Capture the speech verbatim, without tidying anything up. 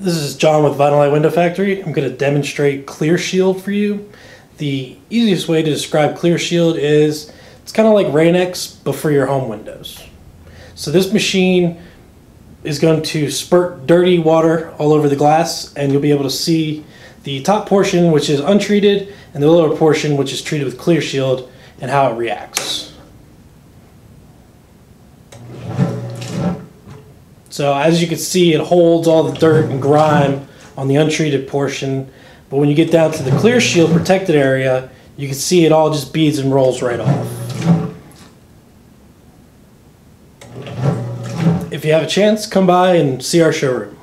This is John with Vinylite Window Factory. I'm going to demonstrate ClearShield for you. The easiest way to describe ClearShield is it's kind of like Rain-X, but for your home windows. So this machine is going to spurt dirty water all over the glass, and you'll be able to see the top portion, which is untreated, and the lower portion, which is treated with ClearShield, and how it reacts. So as you can see, it holds all the dirt and grime on the untreated portion, but when you get down to the ClearShield protected area, you can see it all just beads and rolls right off. If you have a chance, come by and see our showroom.